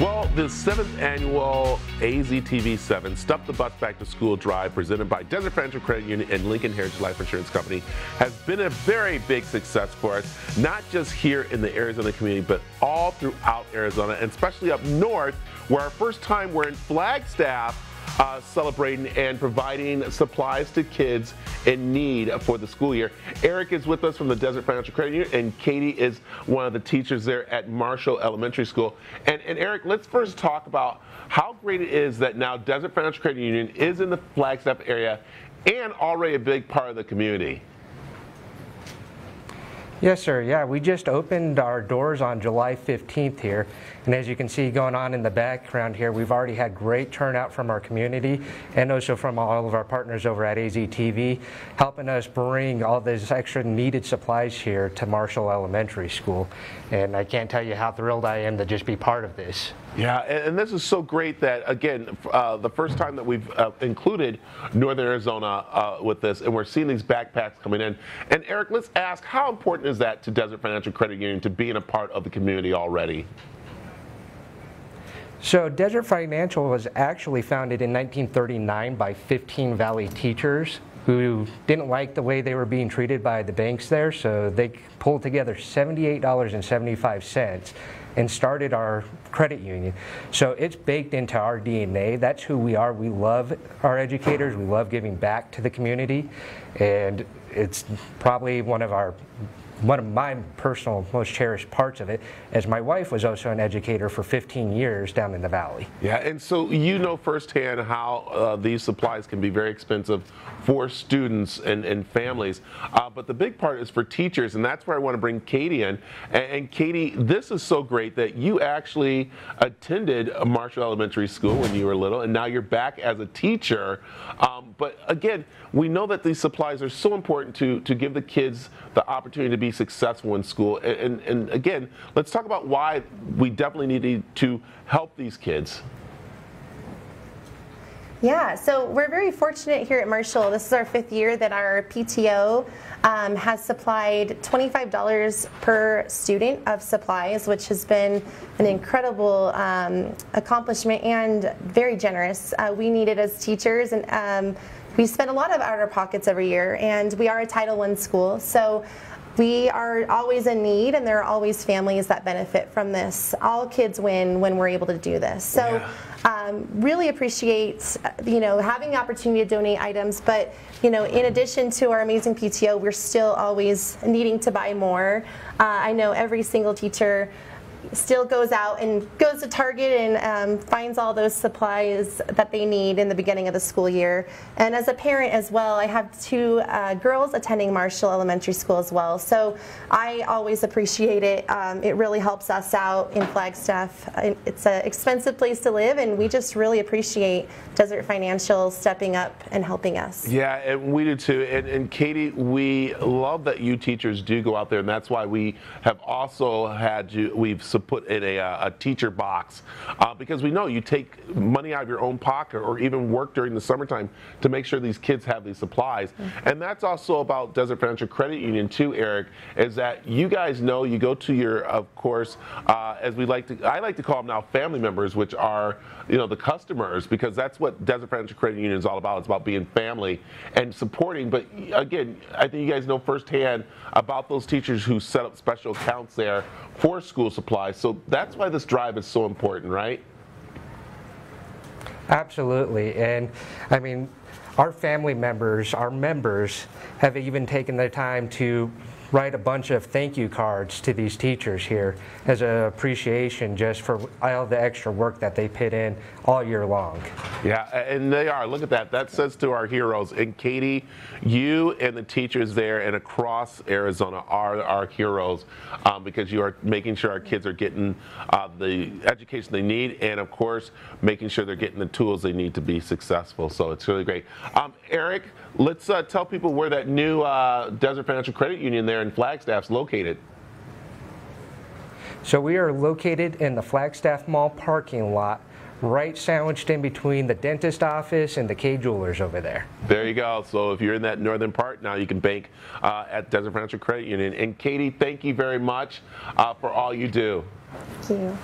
Well, the 7th annual AZTV7 Step the Bus Back to School Drive, presented by Desert Financial Credit Union and Lincoln Heritage Life Insurance Company, has been a very big success for us, not just here in the Arizona community, but all throughout Arizona, and especially up north, where our first time we're in Flagstaff celebrating and providing supplies to kids in need for the school year. Eric is with us from the Desert Financial Credit Union, and Katie is one of the teachers there at Marshall Elementary School. And Eric, let's first talk about how great it is that now Desert Financial Credit Union is in the Flagstaff area and already a big part of the community. Yes, sir. Yeah, we just opened our doors on July 15th here, and as you can see going on in the background here, we've already had great turnout from our community and also from all of our partners over at AZTV, helping us bring all these extra needed supplies here to Marshall Elementary School. And I can't tell you how thrilled I am to just be part of this. Yeah, and this is so great that, again, the first time that we've included Northern Arizona with this, and we're seeing these backpacks coming in. And Eric, let's ask, how important is that to Desert Financial Credit Union to being a part of the community already? So Desert Financial was actually founded in 1939 by 15 Valley teachers who didn't like the way they were being treated by the banks there, so they pulled together $78.75 and started our credit union. So it's baked into our DNA. That's who we are. We love our educators. We love giving back to the community, and it's probably one of my personal most cherished parts of it, as my wife was also an educator for 15 years down in the valley. Yeah, and so you know firsthand how these supplies can be very expensive for students and families, but the big part is for teachers, and that's where I want to bring Katie in. And Katie, this is so great that you actually attended Marshall Elementary School when you were little, and now you're back as a teacher, but again, we know that these supplies are so important to give the kids the opportunity to be successful in school, and again, let's talk about why we definitely need to help these kids. Yeah, so we're very fortunate here at Marshall. This is our 5th year that our PTO has supplied $25 per student of supplies, which has been an incredible accomplishment and very generous. We need it as teachers, and we spend a lot of out of pockets every year, and we are a Title I school, so we are always in need, and there are always families that benefit from this. All kids win when we're able to do this. So yeah. Really appreciate, you know, having the opportunity to donate items, but, you know, in addition to our amazing PTO, we're still always needing to buy more. I know every single teacher still goes out and goes to Target and finds all those supplies that they need in the beginning of the school year. And as a parent as well, I have 2 girls attending Marshall Elementary School as well, so I always appreciate it. It really helps us out in Flagstaff. It's an expensive place to live, and we just really appreciate Desert Financial stepping up and helping us. Yeah, and we do too. And Katie, we love that you teachers do go out there, and that's why we have also had you, we've put in a teacher box, because we know you take money out of your own pocket or even work during the summertime to make sure these kids have these supplies. Mm-hmm. And that's also about Desert Financial Credit Union too, Eric, is that you guys know you go to your, of course, as we like to, I like to call them now family members, which are, you know, the customers, because that's what Desert Financial Credit Union is all about. It's about being family and supporting. But again, I think you guys know firsthand about those teachers who set up special accounts there for school supplies. So that's why this drive is so important, right? Absolutely. And I mean, our family members, our members have even taken their time to write a bunch of thank you cards to these teachers here as an appreciation just for all the extra work that they put in all year long. Yeah, and they are. Look at that. That says to our heroes. And Katie, you and the teachers there and across Arizona are our heroes, because you are making sure our kids are getting the education they need, and of course making sure they're getting the tools they need to be successful. So it's really great. Eric, let's tell people where that new Desert Financial Credit Union there in Flagstaff's located. So we are located in the Flagstaff Mall parking lot, right sandwiched in between the dentist office and the K Jewelers over there. There you go. So if you're in that northern part, now you can bank at Desert Financial Credit Union. And Katie, thank you very much for all you do. Thank you.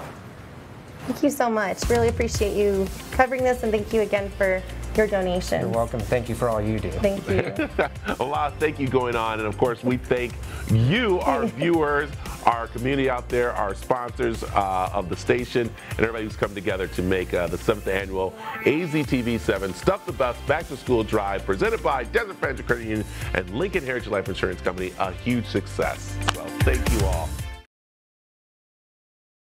Thank you so much. Really appreciate you covering this, and thank you again for your donation. You're welcome. Thank you for all you do. Thank you. A lot of thank you going on, and of course we thank you, our viewers, our community out there, our sponsors of the station, and everybody who's come together to make the 7th annual AZTV7 Stuff the Bus Back to School Drive presented by Desert Financial Credit Union and Lincoln Heritage Life Insurance Company a huge success. So thank you all.